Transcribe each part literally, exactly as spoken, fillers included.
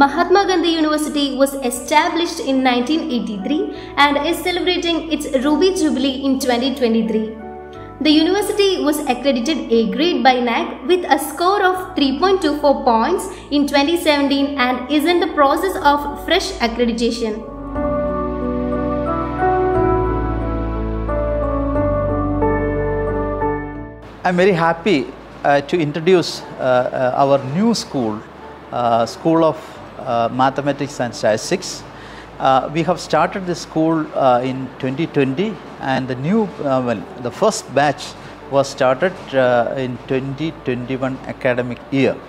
Mahatma Gandhi University was established in nineteen eighty-three and is celebrating its Ruby Jubilee in twenty twenty-three. The university was accredited A grade by N A A C with a score of three point two four points in twenty seventeen and is in the process of fresh accreditation. I am very happy uh, to introduce uh, uh, our new school, uh, School of uh, Mathematics and Statistics. Uh, we have started this school uh, in twenty twenty, and the new, uh, well, the first batch was started uh, in twenty twenty-one academic year. Uh,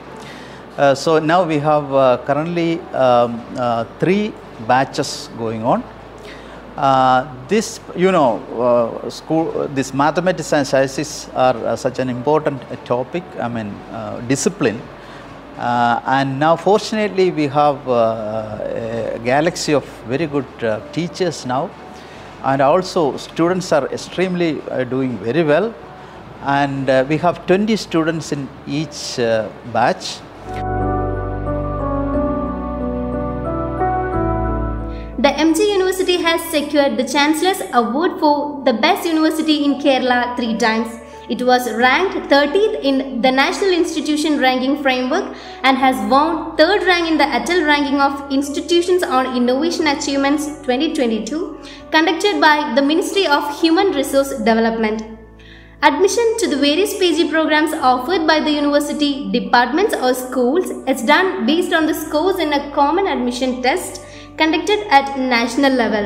so now we have uh, currently um, uh, three batches going on. Uh, this, you know, uh, school, this mathematics and statistics are uh, such an important uh, topic, I mean, uh, discipline. Uh, and now fortunately we have uh, a galaxy of very good uh, teachers now, and also students are extremely uh, doing very well, and uh, we have twenty students in each uh, batch. The M G University has secured the Chancellor's Award for the Best University in Kerala three times. It was ranked thirtieth in the National Institution Ranking Framework and has won third rank in the Atal Ranking of Institutions on Innovation Achievements twenty twenty-two, conducted by the Ministry of Human Resource Development. Admission to the various P G programs offered by the university, departments or schools is done based on the scores in a common admission test conducted at national level.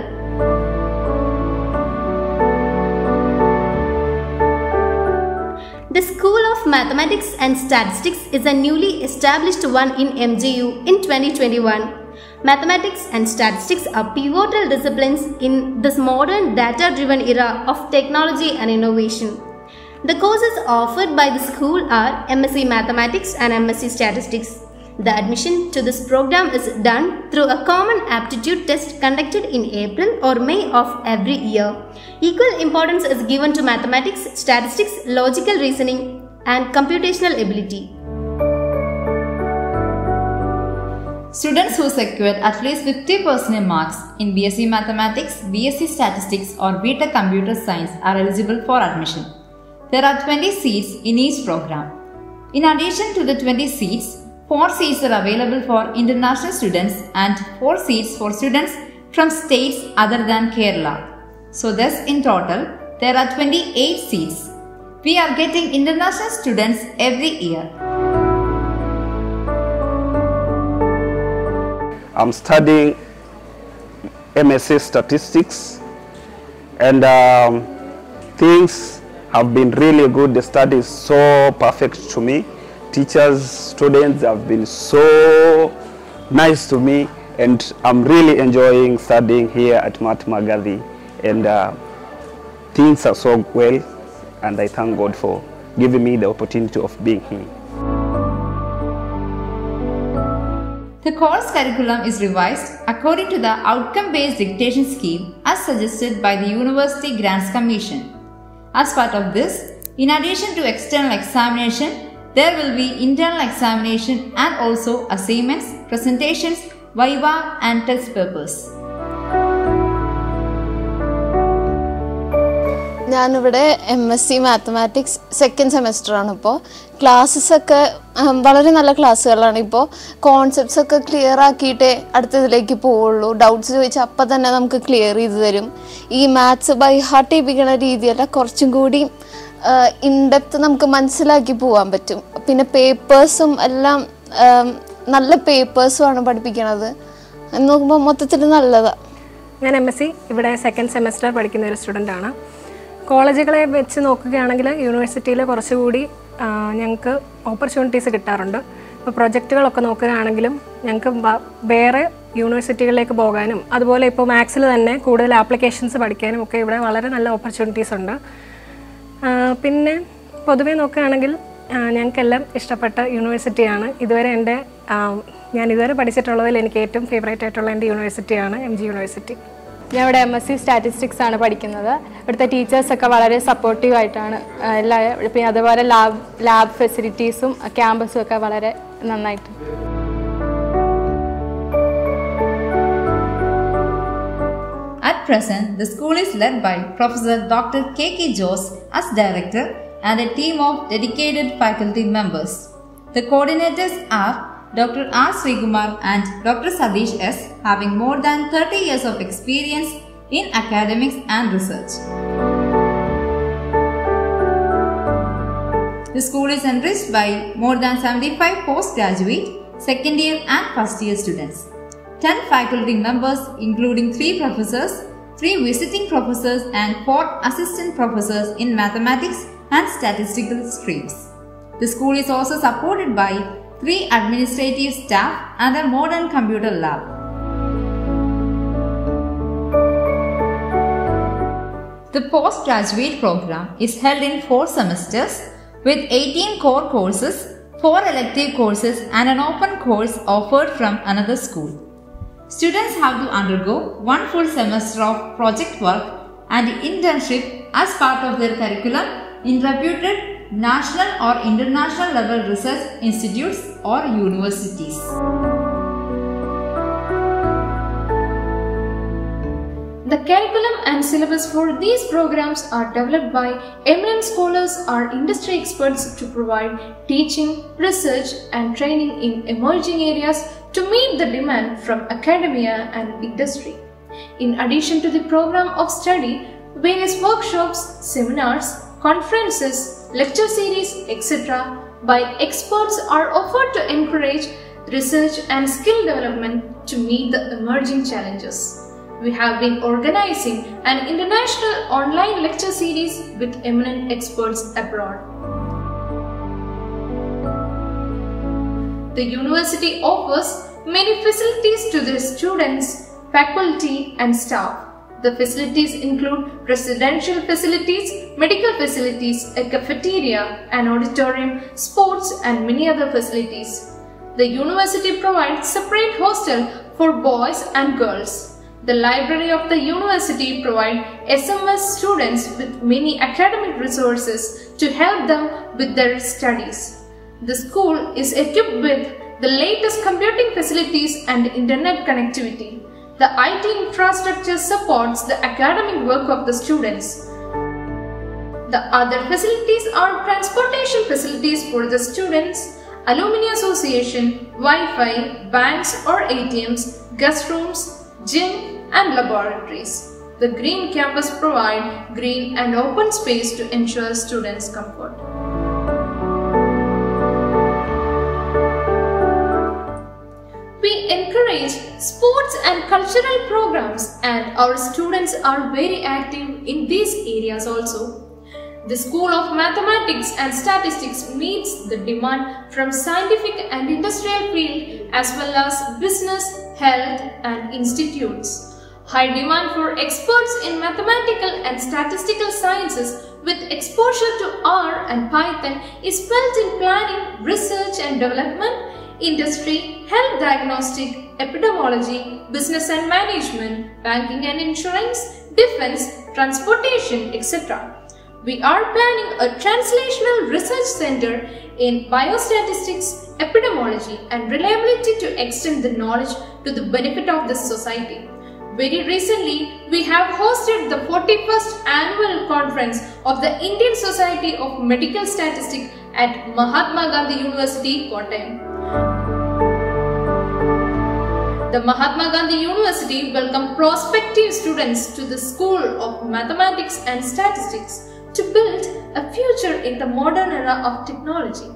The School of Mathematics and Statistics is a newly established one in M G U in twenty twenty-one. Mathematics and statistics are pivotal disciplines in this modern data-driven era of technology and innovation. The courses offered by the school are M Sc Mathematics and M Sc Statistics. The admission to this program is done through a common aptitude test conducted in April or May of every year. Equal importance is given to mathematics, statistics, logical reasoning, and computational ability. Students who secured at least fifty percent marks in B Sc Mathematics, B Sc Statistics, or B Tech Computer Science are eligible for admission. There are twenty seats in each program. In addition to the twenty seats, four seats are available for international students and four seats for students from states other than Kerala. So thus in total, there are twenty-eight seats. We are getting international students every year. I'm studying M Sc Statistics, and um, things have been really good. The study is so perfect to me. Teachers, students have been so nice to me, and I'm really enjoying studying here at Mahatma Gandhi, and uh, things are so well, and I thank God for giving me the opportunity of being here. The course curriculum is revised according to the outcome-based dictation scheme as suggested by the University Grants Commission. As part of this, in addition to external examination, there will be internal examination and also assignments, presentations, viva and test papers. I am M Sc Mathematics second semester. Classes are very classes. Concepts are clear. Doubts are clear. This maths is by heart. It is Uh, in depth, we have papers, all good papers. I am M Sc, second semester a student. In college, university, there are opportunities. Projects are university. Applications opportunities. Uh, Pinne, Poduvin Okanagil, Yankalam, Istapata University Anna, Idware and Yanida Padisatola and Katum, favorite title and University Anna, M G University. Now, M Sc Statistics and a Padikinada, but the teachers are very supportive. I have a lab facilities, a campus. At present, the school is led by Professor Doctor K K Jose as director and a team of dedicated faculty members. The coordinators are Doctor R. Srikumar and Doctor Sadish S, having more than thirty years of experience in academics and research. The school is enriched by more than seventy-five postgraduate, second year and first year students, ten faculty members including three professors, three visiting professors and four assistant professors in mathematics and statistical streams. The school is also supported by three administrative staff and a modern computer lab. The postgraduate program is held in four semesters with eighteen core courses, four elective courses and an open course offered from another school. Students have to undergo one full semester of project work and internship as part of their curriculum in reputed national or international level research institutes or universities. The curriculum and syllabus for these programs are developed by eminent scholars or industry experts to provide teaching, research and training in emerging areas to meet the demand from academia and industry. In addition to the program of study, various workshops, seminars, conferences, lecture series, et cetera by experts are offered to encourage research and skill development to meet the emerging challenges. We have been organizing an international online lecture series with eminent experts abroad. The university offers many facilities to the students, faculty and staff. The facilities include residential facilities, medical facilities, a cafeteria, an auditorium, sports and many other facilities. The university provides separate hostel for boys and girls. The library of the university provides S M S students with many academic resources to help them with their studies. The school is equipped with the latest computing facilities and internet connectivity. The I T infrastructure supports the academic work of the students. The other facilities are transportation facilities for the students, alumni association, Wi-Fi, banks or A T Ms, guest rooms, gym and laboratories. The green campus provides green and open space to ensure students' comfort. We encourage sports and cultural programs and our students are very active in these areas also. The School of Mathematics and Statistics meets the demand from scientific and industrial field as well as business, health and institutes. High demand for experts in mathematical and statistical sciences with exposure to R and Python is felt in planning, research and development, industry, health diagnostic, epidemiology, business and management, banking and insurance, defense, transportation, et cetera. We are planning a translational research center in biostatistics, epidemiology and reliability to extend the knowledge to the benefit of the society. Very recently, we have hosted the forty-first annual conference of the Indian Society of Medical Statistics at Mahatma Gandhi University, Kottayam. The Mahatma Gandhi University welcomes prospective students to the School of Mathematics and Statistics to build a future in the modern era of technology.